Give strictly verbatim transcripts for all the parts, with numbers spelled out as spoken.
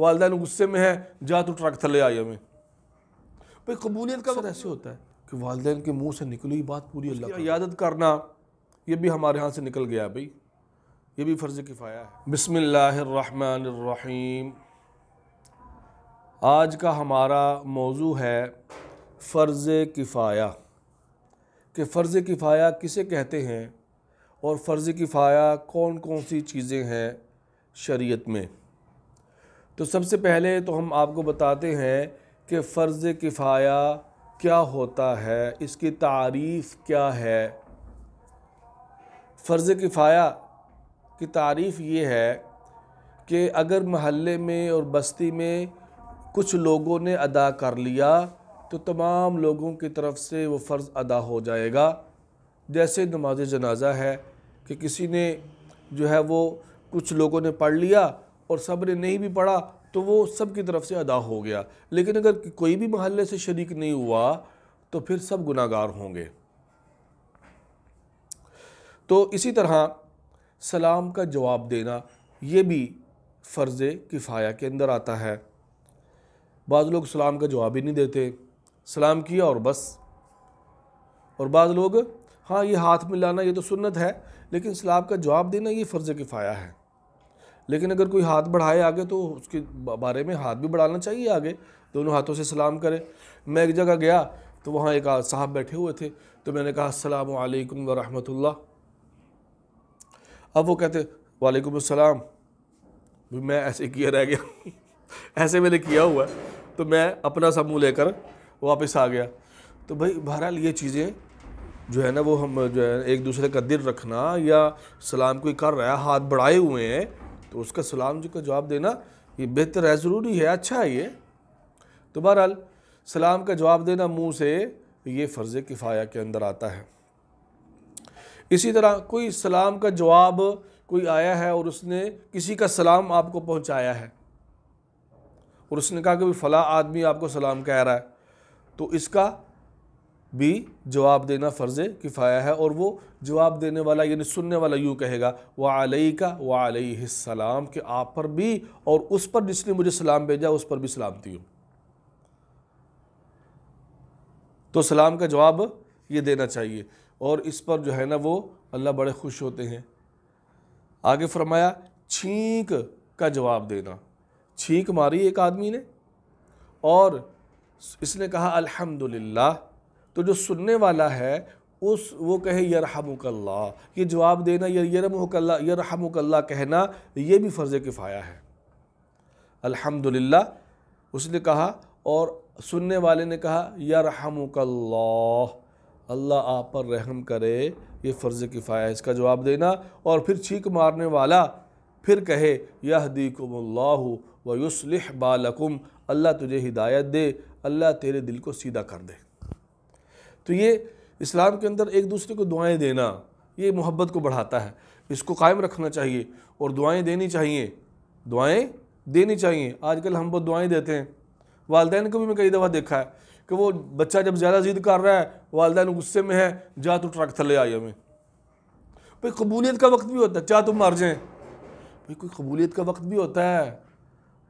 वालदैन गुस्से में है, जा तो ट्रक थले आई हमें। भाई कबूलियत का ऐसे होता है कि वालदैन के मुँह से निकली हुई बात पूरी अल्लाह की इबादत करना, ये भी हमारे यहाँ से निकल गया भाई, ये भी फ़र्ज़ किफ़ाया है। बिस्मिल्लाहिर्रहमानिर्रहीम। आज का हमारा मौजू है फ़र्ज़ किफ़ाया, कि फ़र्ज़ किफ़ाया किसे कहते हैं और फ़र्ज़ किफ़ाया कौन कौन सी चीज़ें हैं शरीयत में। तो सबसे पहले तो हम आपको बताते हैं कि फ़र्ज़ किफ़ाया क्या होता है, इसकी तारीफ़ क्या है। फ़र्ज़ किफ़ाया की तारीफ़ ये है कि अगर महल्ले में और बस्ती में कुछ लोगों ने अदा कर लिया तो तमाम लोगों की तरफ से वो फ़र्ज़ अदा हो जाएगा। जैसे नमाज जनाजा है कि किसी ने जो है वो कुछ लोगों ने पढ़ लिया और सब ने नहीं भी पढ़ा तो वो सब की तरफ से अदा हो गया, लेकिन अगर कोई भी महल्ले से शरीक नहीं हुआ तो फिर सब गुनाहगार होंगे। तो इसी तरह सलाम का जवाब देना ये भी फ़र्ज़ किफ़ाया के अंदर आता है। बाद लोग सलाम का जवाब ही नहीं देते, सलाम किया और बस। और बाद लोग, हाँ ये हाथ मिलाना ये तो सुन्नत है, लेकिन सलाम का जवाब देना ये फ़र्ज़ किफ़ाया है। लेकिन अगर कोई हाथ बढ़ाए आगे तो उसके बारे में हाथ भी बढ़ाना चाहिए आगे, दोनों हाथों से सलाम करे। मैं एक जगह गया तो वहाँ एक साहब बैठे हुए थे, तो मैंने कहा अस्सलामु अलैकुम व रहमतुल्लाह। अब वो कहते वालेकुम अस्सलाम। मैं ऐसे किया रह गया ऐसे मैंने किया हुआ, तो मैं अपना सा मुँह लेकर वापस आ गया। तो भाई बहरहाल ये चीज़ें जो है ना वो हम जो है एक दूसरे का दिल रखना, या सलाम कोई कर रहा है हाथ बढ़ाए हुए हैं तो उसका सलाम जी का जवाब देना ये बेहतर है, ज़रूरी है, अच्छा है ये। तो बहरहाल सलाम का जवाब देना मुंह से ये फ़र्ज़ किफ़ाया के अंदर आता है। इसी तरह कोई सलाम का जवाब, कोई आया है और उसने किसी का सलाम आपको पहुंचाया है और उसने कहा कि फ़ला आदमी आपको सलाम कह रहा है, तो इसका भी जवाब देना फ़र्ज़ किफ़ाया है। और वो जवाब देने वाला यानी सुनने वाला यूँ कहेगा वालैका वालैहिस्सलाम, कि आप पर भी और उस पर जिसने मुझे सलाम भेजा उस पर भी सलामती हो। तो सलाम का जवाब ये देना चाहिए और इस पर जो है ना वो अल्लाह बड़े खुश होते हैं। आगे फरमाया छींक का जवाब देना। छींक मारी एक आदमी ने और इसने कहा अल्हम्दुलिल्लाह, तो जो सुनने वाला है उस वो कहे यरहमुकल्लाह। ये जवाब देना यरहमुकल्लाह यरहमुकल्लाह कहना ये भी फ़र्ज़ किफ़ाया है। अल्हम्दुलिल्लाह उसने कहा और सुनने वाले ने कहा यरहमुकल्लाह, अल्लाह आप पर रहम करे, ये फ़र्ज़ किफ़ाया है, इसका जवाब देना। और फिर छींक मारने वाला फिर कहे यहदीकुमुल्लाहु व युस्लिह बालकुम, अल्लाह तुझे हिदायत दे, अल्लाह तेरे दिल को सीधा कर दे। तो ये इस्लाम के अंदर एक दूसरे को दुआएं देना ये मोहब्बत को बढ़ाता है, इसको कायम रखना चाहिए और दुआएं देनी चाहिए, दुआएं देनी चाहिए। आजकल हम बहुत दुआएं देते हैं। वालदैन को भी मैं कई दफ़ा देखा है कि वो बच्चा जब ज़्यादा ज़िद कर रहा है, वालदैन गुस्से में है, जा तो ट्रक थले आई हमें। भाई कबूलियत का वक्त भी होता है, चाह तुम मार जाएँ, भाई कोई कबूलियत का वक्त भी होता है,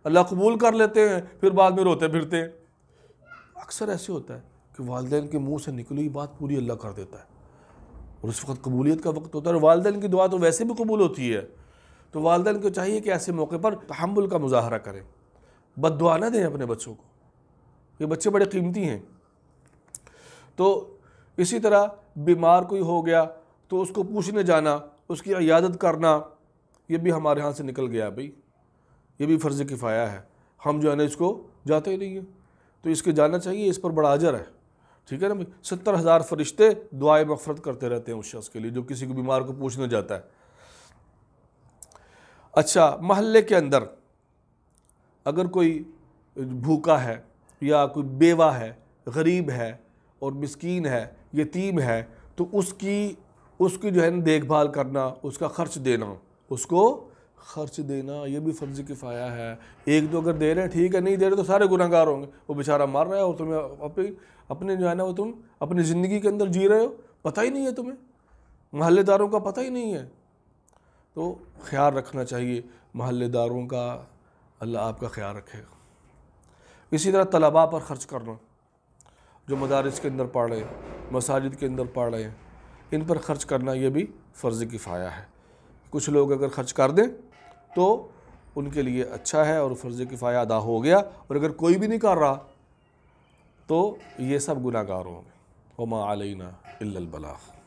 अल्लाह कबूल कर लेते हैं फिर बाद में रोते फिरते हैं। अक्सर ऐसे होता है कि वालदैन के मुंह से निकली हुई बात पूरी अल्लाह कर देता है और उस वक्त कबूलियत का वक्त होता है। और वालदैन की दुआ तो वैसे भी कबूल होती है, तो वालदैन को चाहिए कि ऐसे मौके पर तहम्मुल का मुजाहरा करें, बददुआ ना दें अपने बच्चों को, ये बच्चे बड़े कीमती हैं। तो इसी तरह बीमार कोई हो गया तो उसको पूछने जाना, उसकी इयादत करना, ये भी हमारे यहाँ से निकल गया भाई, ये भी फ़र्ज़ किफ़ाया है। हम जो है ना इसको जाते ही नहीं है, तो इसके जाना चाहिए, इस पर बड़ा अजर है। ठीक है ना भाई, सत्तर हज़ार फरिश्ते दुआए मगफरत करते रहते हैं उस शख्स के लिए जो किसी को बीमार को पूछने जाता है। अच्छा, महल्ले के अंदर अगर कोई भूखा है या कोई बेवा है, गरीब है और मिस्कीन है, यतीम है, तो उसकी उसकी जो है ना देखभाल करना, उसका खर्च देना, उसको खर्च देना ये भी फ़र्ज़ किफ़ाया है। एक दो अगर दे रहे हैं ठीक है, नहीं दे रहे तो सारे गुनाहगार होंगे। वो बेचारा मर रहा है और तुम्हें अपने अपने जो है ना वो तुम अपनी ज़िंदगी के अंदर जी रहे हो, पता ही नहीं है तुम्हें, महल्लेदारों का पता ही नहीं है। तो ख्याल रखना चाहिए महल्लेदारों का, अल्लाह आपका ख्याल रखेगा। इसी तरह तलबा पर ख़र्च करना, जो मदारिस के अंदर पढ़ रहे हैं, मसाजिद के अंदर पढ़ रहे हैं, इन पर ख़र्च करना ये भी फ़र्ज़ किफ़ाया है। कुछ लोग अगर ख़र्च कर दें तो उनके लिए अच्छा है और फ़र्ज़ किफ़ाया अदा हो गया, और अगर कोई भी नहीं कर रहा तो ये सब गुनाहगार होंगे। वमा अलैना इल्लल बलाग।